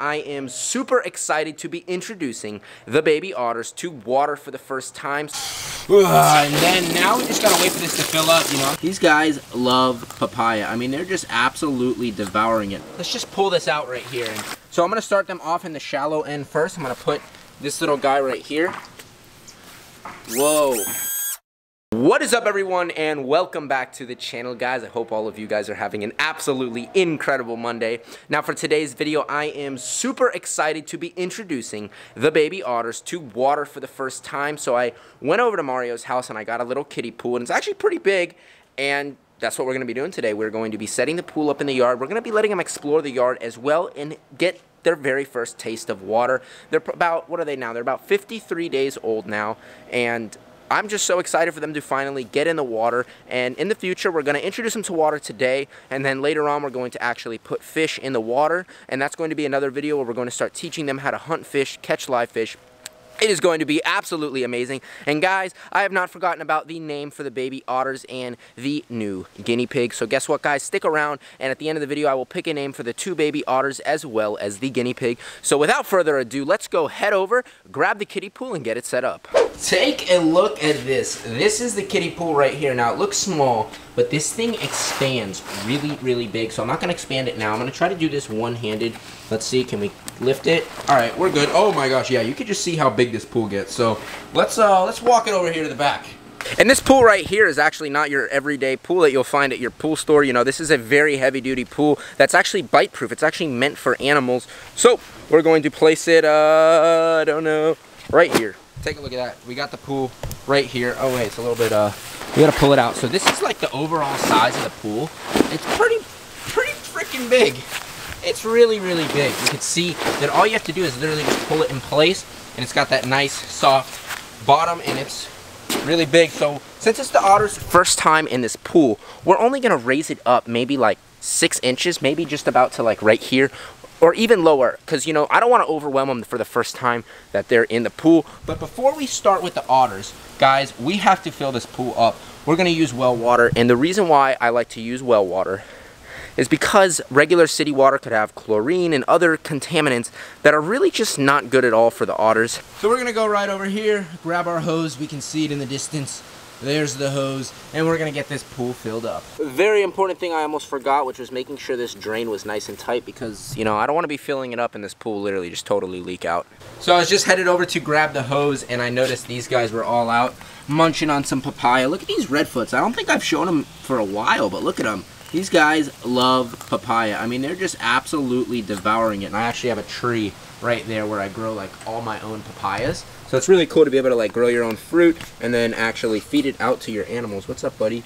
I am super excited to be introducing the baby otters to water for the first time. And then now we just gotta wait for this to fill up, you know. These guys love papaya. I mean, they're just absolutely devouring it. Let's just pull this out right here. So I'm gonna start them off in the shallow end first. I'm gonna put this little guy right here. Whoa. What is up, everyone, and welcome back to the channel, guys. I hope all of you guys are having an absolutely incredible Monday. Now for today's video, I am super excited to be introducing the baby otters to water for the first time. So I went over to Mario's house and I got a little kiddie pool, and it's actually pretty big, and that's what we're going to be doing today. We're going to be setting the pool up in the yard. We're going to be letting them explore the yard as well and get their very first taste of water. They're about, what are they now? They're about 53 days old now, and I'm just so excited for them to finally get in the water. And in the future, we're gonna introduce them to water today, and then later on, we're going to actually put fish in the water, and that's going to be another video where we're going to start teaching them how to hunt fish, catch live fish. It is going to be absolutely amazing. And guys, I have not forgotten about the name for the baby otters and the new guinea pig. So guess what, guys? Stick around, and at the end of the video, I will pick a name for the two baby otters as well as the guinea pig. So without further ado, let's go head over, grab the kiddie pool, and get it set up. Take a look at this. This is the kiddie pool right here. Now, it looks small, but this thing expands really, really big. So I'm not gonna expand it now. I'm gonna try to do this one-handed. Let's see, can we lift it? All right, we're good. Oh my gosh, yeah, you can just see how big this pool gets. So let's walk it over here to the back. And this pool right here is actually not your everyday pool that you'll find at your pool store. You know, this is a very heavy-duty pool that's actually bite-proof. It's actually meant for animals. So we're going to place it, I don't know, right here. Take a look at that. We got the pool right here. Oh wait, it's a little bit, we gotta pull it out. So this is like the overall size of the pool. It's pretty freaking big. It's really, really big. You can see that all you have to do is literally just pull it in place, and it's got that nice, soft bottom, and it's really big. So since it's the otter's first time in this pool, we're only gonna raise it up maybe like 6 inches, maybe just about to like right here, or even lower, because you know, I don't want to overwhelm them for the first time that they're in the pool. But before we start with the otters, guys, we have to fill this pool up. We're gonna use well water, and the reason why I like to use well water is because regular city water could have chlorine and other contaminants that are really just not good at all for the otters. So we're gonna go right over here, grab our hose, we can see it in the distance. There's the hose, and we're gonna get this pool filled up. Very important thing I almost forgot, which was making sure this drain was nice and tight, because you know, I don't want to be filling it up and this pool literally just totally leak out. So I was just headed over to grab the hose, and I noticed these guys were all out munching on some papaya. Look at these redfoots. I don't think I've shown them for a while, but look at them. These guys love papaya. I mean, they're just absolutely devouring it. And I actually have a tree right there where I grow like all my own papayas. So it's really cool to be able to like grow your own fruit and then actually feed it out to your animals. What's up, buddy?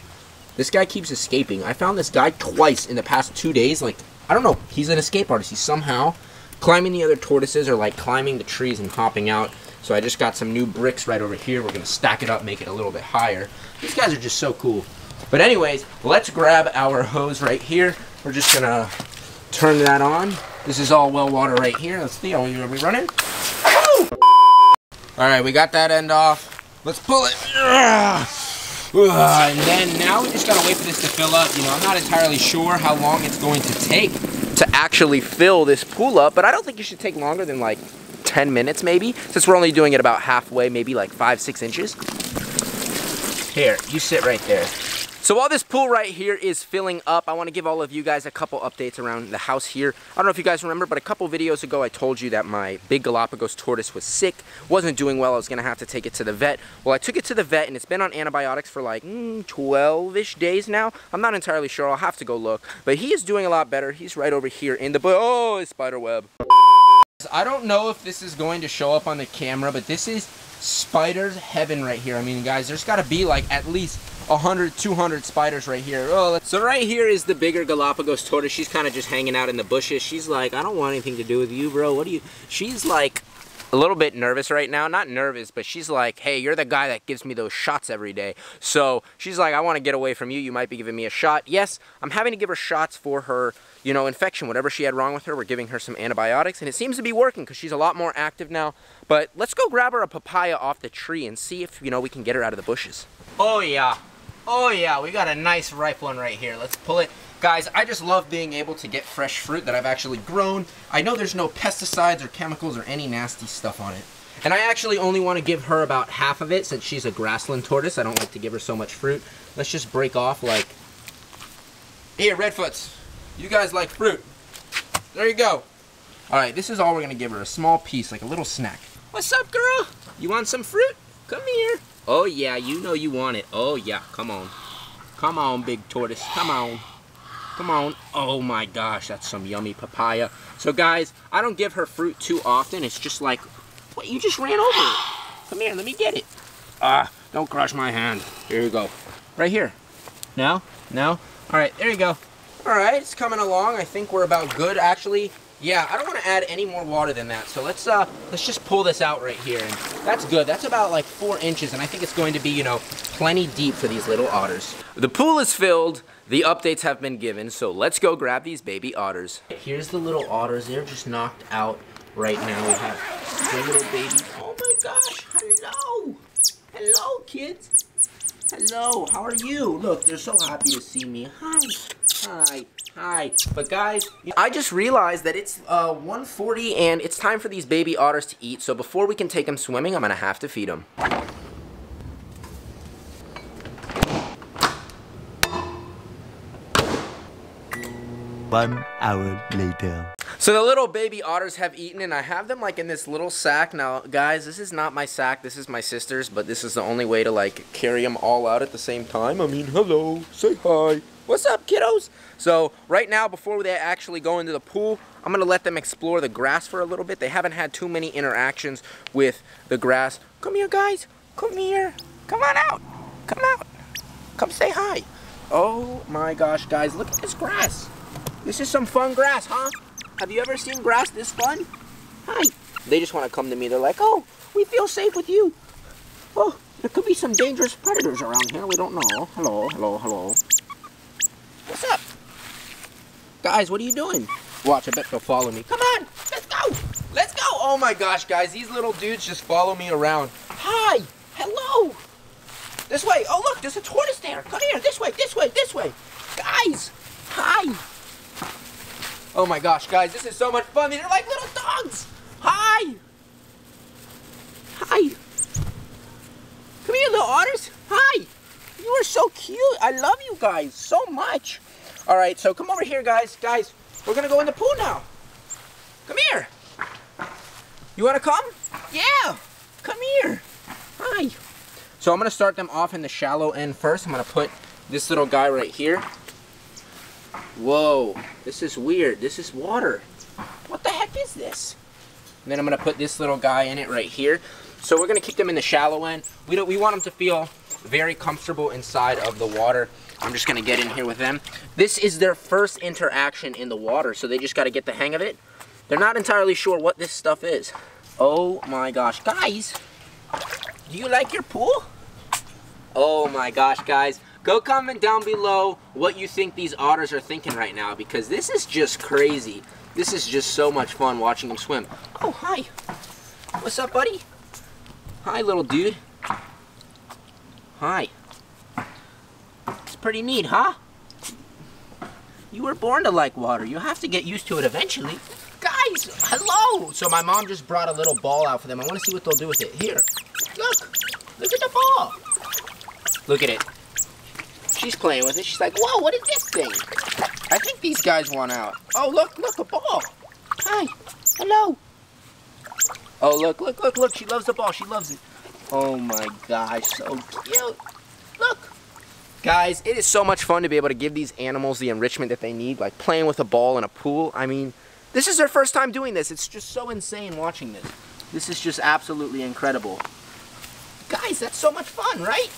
This guy keeps escaping. I found this guy twice in the past 2 days. Like, I don't know, he's an escape artist. He's somehow climbing the other tortoises or like climbing the trees and hopping out. So I just got some new bricks right over here. We're gonna stack it up, make it a little bit higher. These guys are just so cool. But anyways, let's grab our hose right here. We're just gonna turn that on. This is all well water right here. Let's see, are we running? All right, we got that end off. Let's pull it. And then now we just gotta wait for this to fill up. You know, I'm not entirely sure how long it's going to take to actually fill this pool up, but I don't think it should take longer than like 10 minutes maybe, since we're only doing it about halfway, maybe like 5 or 6 inches. Here, you sit right there. So while this pool right here is filling up, I want to give all of you guys a couple updates around the house here. I don't know if you guys remember, but a couple videos ago I told you that my big Galapagos tortoise was sick, wasn't doing well, I was going to have to take it to the vet. Well, I took it to the vet, and it's been on antibiotics for like 12-ish days now. I'm not entirely sure, I'll have to go look. But he is doing a lot better. He's right over here in the... Oh, his spider web. I don't know if this is going to show up on the camera, but this is spiders heaven right here. I mean, guys, there's got to be like at least 100, 200 spiders right here. Oh, so right here is the bigger Galapagos tortoise. She's kind of just hanging out in the bushes. She's like, I don't want anything to do with you, bro. What do you... She's like a little bit nervous right now. Not nervous, but she's like, hey, you're the guy that gives me those shots every day. So she's like, I want to get away from you. You might be giving me a shot. Yes, I'm having to give her shots for her, you know, infection. Whatever she had wrong with her, we're giving her some antibiotics, and it seems to be working because she's a lot more active now. But let's go grab her a papaya off the tree and see if, you know, we can get her out of the bushes. Oh, yeah. Oh yeah, we got a nice ripe one right here. Let's pull it. Guys, I just love being able to get fresh fruit that I've actually grown. I know there's no pesticides or chemicals or any nasty stuff on it. And I actually only want to give her about half of it since she's a grassland tortoise. I don't like to give her so much fruit. Let's just break off like... Here, Redfoots, you guys like fruit. There you go. All right, this is all we're going to give her, a small piece, like a little snack. What's up, girl? You want some fruit? Come here. Oh, yeah, you know you want it. Oh, yeah, come on. Come on, big tortoise, come on. Come on. Oh my gosh, that's some yummy papaya. So guys, I don't give her fruit too often. It's just like, what, you just ran over it. Come here, let me get it. Ah, don't crush my hand. Here you go. Right here. No? No? All right, there you go. All right, it's coming along. I think we're about good, actually. Yeah, I don't want to add any more water than that. So let's just pull this out right here. And that's good. That's about like 4 inches, and I think it's going to be, you know, plenty deep for these little otters. The pool is filled. The updates have been given. So let's go grab these baby otters. Here's the little otters. They're just knocked out right now. We have their little babies. Oh my gosh, hello. Hello, kids. Hello, how are you? Look, they're so happy to see me. Hi, hi. Hi, but guys, I just realized that it's 1:40 and it's time for these baby otters to eat. So before we can take them swimming, I'm gonna have to feed them. One hour later. So the little baby otters have eaten and I have them like in this little sack. Now guys, this is not my sack, this is my sister's, but this is the only way to like carry them all out at the same time. I mean, hello, say hi. What's up, kiddos? So right now, before they actually go into the pool, I'm gonna let them explore the grass for a little bit. They haven't had too many interactions with the grass. Come here, guys. Come here. Come on out. Come out. Come say hi. Oh my gosh, guys, look at this grass. This is some fun grass, huh? Have you ever seen grass this fun? Hi. They just wanna come to me. They're like, oh, we feel safe with you. Oh, there could be some dangerous predators around here. We don't know. Hello, hello, hello. What's up? Guys, what are you doing? Watch, I bet they'll follow me. Come on, let's go! Let's go! Oh my gosh, guys, these little dudes just follow me around. Hi! Hello! This way! Oh look, there's a tortoise there! Come here, this way, this way, this way! Guys! Hi! Oh my gosh, guys, this is so much fun! These are like little dogs! Hi! Hi! Come here, little otters! Hi! You are so cute. I love you guys so much. All right, so come over here, guys. Guys, we're going to go in the pool now. Come here. You want to come? Yeah. Come here. Hi. So I'm going to start them off in the shallow end first. I'm going to put this little guy right here. Whoa. This is weird. This is water. What the heck is this? And then I'm going to put this little guy in it right here. So we're going to keep them in the shallow end. We want them to feel very comfortable inside of the water. I'm just gonna get in here with them. This is their first interaction in the water, so they just gotta get the hang of it. They're not entirely sure what this stuff is. Oh my gosh, guys, do you like your pool? Oh my gosh, guys, go comment down below what you think these otters are thinking right now, because this is just crazy. This is just so much fun watching them swim. Oh, hi. What's up, buddy? Hi, little dude. Hi. It's pretty neat, huh? You were born to like water. You have to get used to it eventually. Guys, hello! So my mom just brought a little ball out for them. I want to see what they'll do with it. Here, look. Look at the ball. Look at it. She's playing with it. She's like, whoa, what is this thing? I think these guys want out. Oh, look, look, a ball. Hi. Hello. Oh, look, look, look, look. She loves the ball. She loves it. Oh my gosh, so cute. Look. Guys, it is so much fun to be able to give these animals the enrichment that they need, like playing with a ball in a pool. I mean, this is their first time doing this. It's just so insane watching this. This is just absolutely incredible. Guys, that's so much fun, right?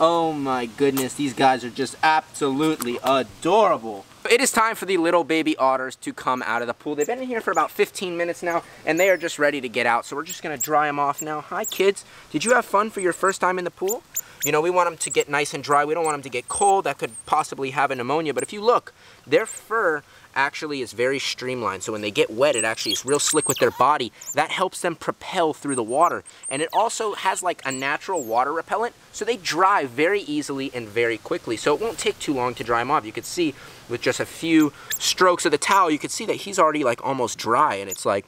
Oh my goodness, these guys are just absolutely adorable. It is time for the little baby otters to come out of the pool. They've been in here for about 15 minutes now, and they are just ready to get out. So we're just gonna dry them off now. Hi, kids. Did you have fun for your first time in the pool? You know, we want them to get nice and dry. We don't want them to get cold. That could possibly have a pneumonia. But if you look, their fur actually is very streamlined. So when they get wet, it actually is real slick with their body. That helps them propel through the water. And it also has like a natural water repellent. So they dry very easily and very quickly. So it won't take too long to dry them off. You could see with just a few strokes of the towel, you could see that he's already like almost dry. And it's like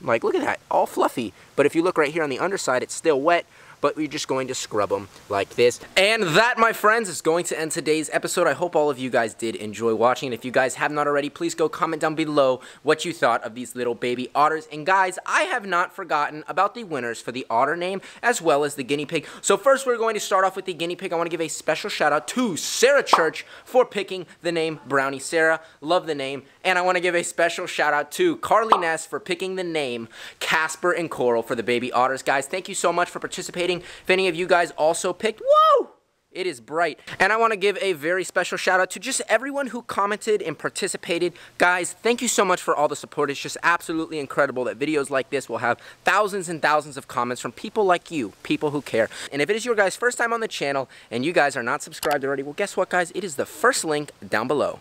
look at that, all fluffy. But if you look right here on the underside, it's still wet. But we're just going to scrub them like this. And that, my friends, is going to end today's episode. I hope all of you guys did enjoy watching. And if you guys have not already, please go comment down below what you thought of these little baby otters. And guys, I have not forgotten about the winners for the otter name as well as the guinea pig. So first, we're going to start off with the guinea pig. I want to give a special shout out to Sarah Church for picking the name Brownie Sarah. Love the name. And I want to give a special shout out to Carly Ness for picking the name Casper and Coral for the baby otters. Guys, thank you so much for participating. If any of you guys also picked, whoa, it is bright. And I want to give a very special shout out to just everyone who commented and participated. Guys, thank you so much for all the support. It's just absolutely incredible that videos like this will have thousands and thousands of comments from people like you, people who care. And if it is your guys' first time on the channel and you guys are not subscribed already, well, guess what, guys? It is the first link down below.